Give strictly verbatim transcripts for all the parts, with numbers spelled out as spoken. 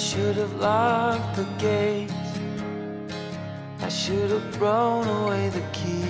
should have locked the gates. I should have thrown away the key.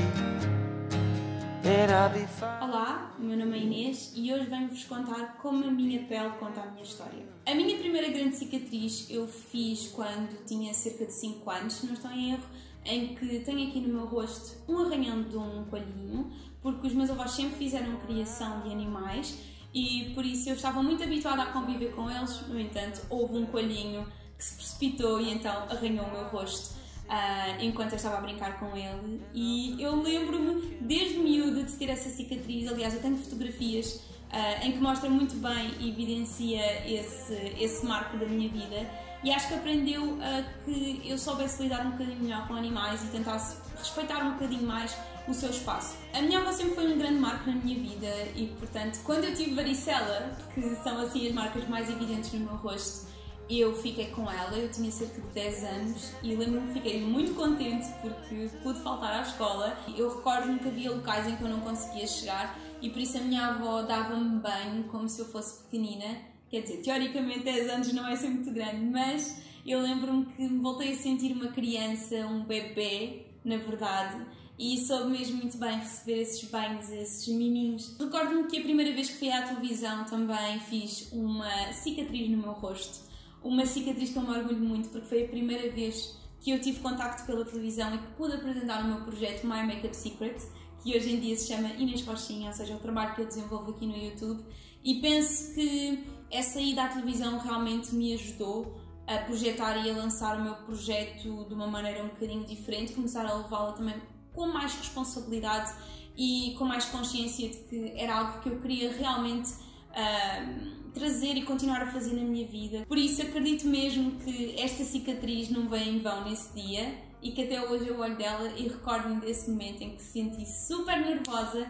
Then I'll be fine. Olá, meu nome é Inês e hoje venho-vos contar como a minha pele conta a minha história. A minha primeira grande cicatriz eu fiz quando tinha cerca de cinco anos, se não estou em erro, em que tenho aqui no meu rosto um arranhão de um coelhinho, porque os meus avós sempre fizeram criação de animais e por isso eu estava muito habituada a conviver com eles. No entanto, houve um coelhinho que se precipitou e então arranhou o meu rosto uh, enquanto eu estava a brincar com ele, e eu lembro-me desde miúda de ter essa cicatriz. Aliás, eu tenho fotografias uh, em que mostra muito bem e evidencia esse, esse marco da minha vida. E acho que aprendeu a que eu soubesse lidar um bocadinho melhor com animais e tentasse respeitar um bocadinho mais o seu espaço. A minha avó sempre foi um grande marco na minha vida e, portanto, quando eu tive varicela, que são assim as marcas mais evidentes no meu rosto, eu fiquei com ela. Eu tinha cerca de dez anos e lembro-me que fiquei muito contente porque pude faltar à escola. Eu recordo-me que havia locais em que eu não conseguia chegar e por isso a minha avó dava-me banho como se eu fosse pequenina. Quer dizer, teoricamente dez anos não é sempre muito grande, mas eu lembro-me que me voltei a sentir uma criança, um bebê, na verdade, e soube mesmo muito bem receber esses banhos, esses miminhos. Recordo-me que a primeira vez que fui à televisão também fiz uma cicatriz no meu rosto, uma cicatriz que eu me orgulho muito porque foi a primeira vez que eu tive contacto pela televisão e que pude apresentar o meu projeto My Makeup Secrets, que hoje em dia se chama Inês Rochinha, ou seja, o trabalho que eu desenvolvo aqui no YouTube. E penso que essa ida à televisão realmente me ajudou a projetar e a lançar o meu projeto de uma maneira um bocadinho diferente, começar a levá-la também com mais responsabilidade e com mais consciência de que era algo que eu queria realmente uh, trazer e continuar a fazer na minha vida. Por isso acredito mesmo que esta cicatriz não veio em vão nesse dia e que até hoje eu olho dela e recordo-me desse momento em que se senti super nervosa,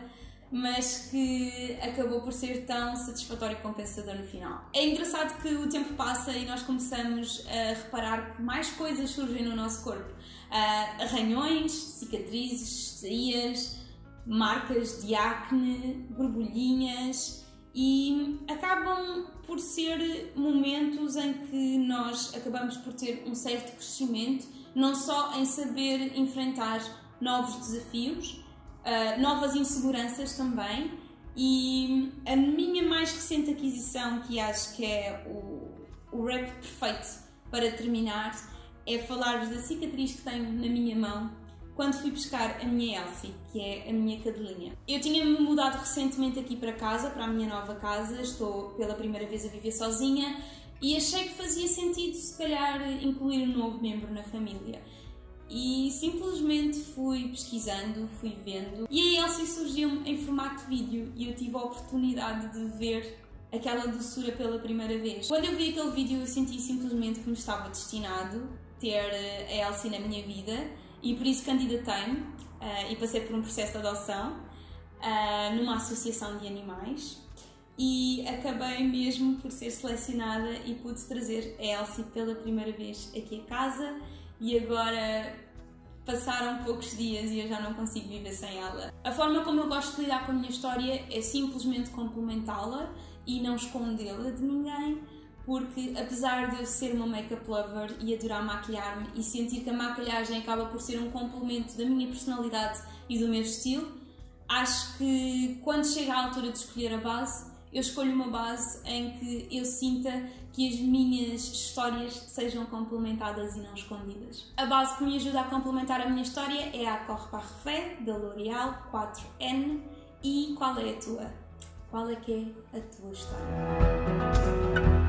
mas que acabou por ser tão satisfatório e compensador no final. É engraçado que o tempo passa e nós começamos a reparar que mais coisas surgem no nosso corpo. Uh, arranhões, cicatrizes, cesarias, marcas de acne, borbulhinhas, e acabam por ser momentos em que nós acabamos por ter um certo crescimento, não só em saber enfrentar novos desafios, Uh, novas inseguranças também. E a minha mais recente aquisição, que acho que é o, o rap perfeito para terminar, é falar-vos da cicatriz que tenho na minha mão quando fui pescar a minha Elsie, que é a minha cadelinha. Eu tinha-me mudado recentemente aqui para casa, para a minha nova casa, estou pela primeira vez a viver sozinha e achei que fazia sentido se calhar incluir um novo membro na família. E simplesmente fui pesquisando, fui vendo, e a Elsie surgiu em formato de vídeo e eu tive a oportunidade de ver aquela doçura pela primeira vez. Quando eu vi aquele vídeo eu senti simplesmente que me estava destinado ter a Elsie na minha vida e por isso candidatei-me uh, e passei por um processo de adoção uh, numa associação de animais e acabei mesmo por ser selecionada e pude trazer a Elsie pela primeira vez aqui a casa. E agora passaram poucos dias e eu já não consigo viver sem ela. A forma como eu gosto de lidar com a minha história é simplesmente complementá-la e não escondê-la de ninguém, porque apesar de eu ser uma make-up lover e adorar maquilhar-me e sentir que a maquilhagem acaba por ser um complemento da minha personalidade e do meu estilo, acho que quando chega a altura de escolher a base, eu escolho uma base em que eu sinta que as minhas histórias sejam complementadas e não escondidas. A base que me ajuda a complementar a minha história é a Accord Parfait, da L'Oréal, quatro N. E qual é a tua? Qual é que é a tua história?